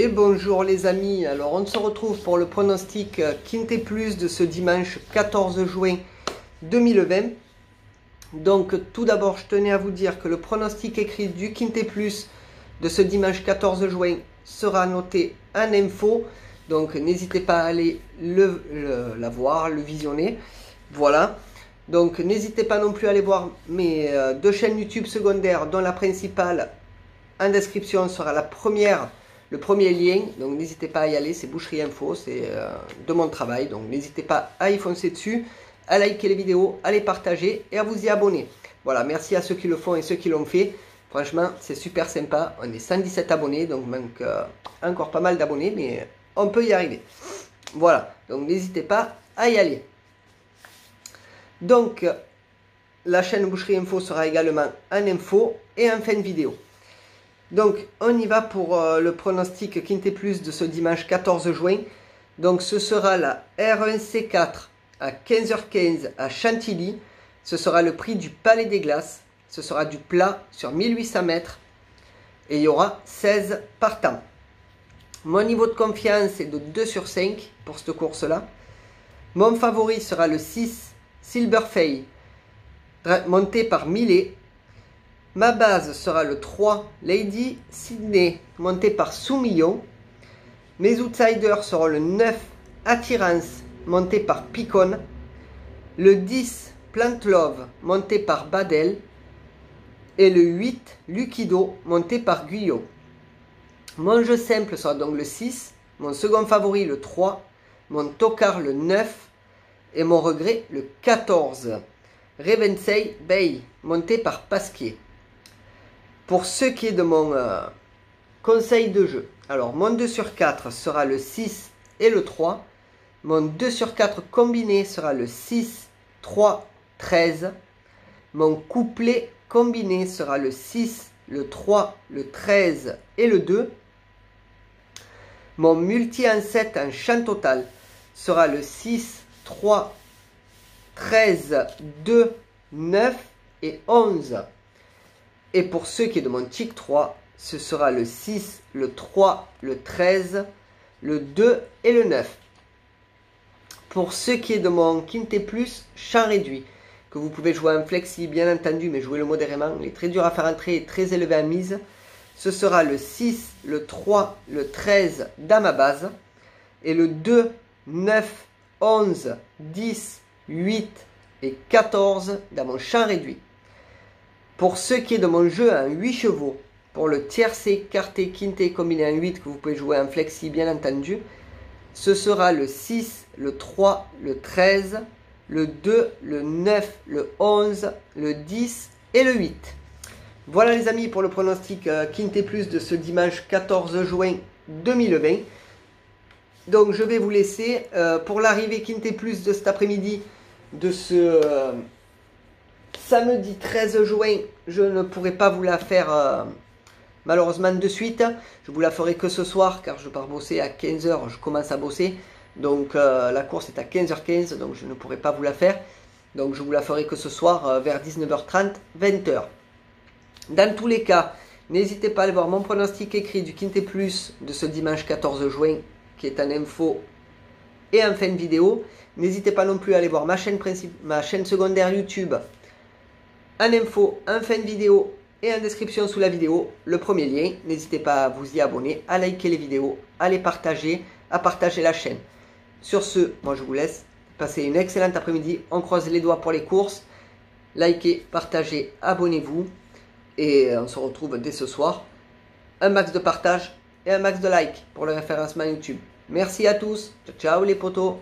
Et bonjour les amis, alors on se retrouve pour le pronostic Quinté Plus de ce dimanche 14 juin 2020. Donc tout d'abord je tenais à vous dire que le pronostic écrit du Quinté Plus de ce dimanche 14 juin sera noté en info. Donc n'hésitez pas à aller la voir, le visionner. Voilà, donc n'hésitez pas non plus à aller voir mes deux chaînes YouTube secondaires dont la principale en description sera le premier lien, donc n'hésitez pas à y aller, c'est Boucherie Info, c'est de mon travail, donc n'hésitez pas à y foncer dessus, à liker les vidéos, à les partager et à vous y abonner. Voilà, merci à ceux qui le font et ceux qui l'ont fait, franchement c'est super sympa, on est 117 abonnés, donc manque encore pas mal d'abonnés, mais on peut y arriver. Voilà, donc n'hésitez pas à y aller. Donc la chaîne Boucherie Info sera également en info et en fin de vidéo. Donc on y va pour le pronostic Quinté Plus de ce dimanche 14 juin. Donc ce sera la R1C4 à 15h15 à Chantilly. Ce sera le prix du Palais des Glaces. Ce sera du plat sur 1800 mètres. Et il y aura 16 partants. Mon niveau de confiance est de 2/5 pour cette course-là. Mon favori sera le 6 Silverfay, monté par Millet. Ma base sera le 3, Lady Sydney, monté par Soumillon. Mes outsiders seront le 9, Attirance, monté par Picon. Le 10, Plant Love, monté par Badel. Et le 8, Lukido, monté par Guyot. Mon jeu simple sera donc le 6, mon second favori le 3, mon tocard le 9 et mon regret le 14. Ravensay Bay, monté par Pasquier. Pour ce qui est de mon conseil de jeu, alors mon 2/4 sera le 6 et le 3. Mon 2/4 combiné sera le 6, 3, 13. Mon couplet combiné sera le 6, le 3, le 13 et le 2. Mon multi en 7 en champ total sera le 6, 3, 13, 2, 9 et 11. Et pour ceux qui demandent TIC 3, ce sera le 6, le 3, le 13, le 2 et le 9. Pour ceux qui demandent Quinté Plus, champ réduit, que vous pouvez jouer en flexi, bien entendu, mais jouez-le modérément. Il est très dur à faire entrer et très élevé en mise. Ce sera le 6, le 3, le 13 dans ma base. Et le 2, 9, 11, 10, 8 et 14 dans mon champ réduit. Pour ce qui est de mon jeu en 8 chevaux, pour le tiercé, quarté, quinté combiné en 8 que vous pouvez jouer en flexi bien entendu, ce sera le 6, le 3, le 13, le 2, le 9, le 11, le 10 et le 8. Voilà les amis pour le pronostic Quinté Plus de ce dimanche 14 juin 2020. Donc je vais vous laisser pour l'arrivée Quinté Plus de cet après-midi de ce... samedi 13 juin, je ne pourrai pas vous la faire malheureusement de suite. Je vous la ferai que ce soir car je pars bosser à 15h, je commence à bosser. Donc la course est à 15h15, donc je ne pourrai pas vous la faire. Donc je vous la ferai que ce soir vers 19h30, 20h. Dans tous les cas, n'hésitez pas à aller voir mon pronostic écrit du Quinté Plus de ce dimanche 14 juin qui est en info et en fin de vidéo. N'hésitez pas non plus à aller voir ma chaîne secondaire YouTube. En info, en fin de vidéo et en description sous la vidéo, le premier lien. N'hésitez pas à vous y abonner, à liker les vidéos, à les partager, à partager la chaîne. Sur ce, moi je vous laisse. Passez une excellente après-midi. On croise les doigts pour les courses. Likez, partagez, abonnez-vous. Et on se retrouve dès ce soir. Un max de partage et un max de like pour le référencement YouTube. Merci à tous. Ciao, ciao les potos.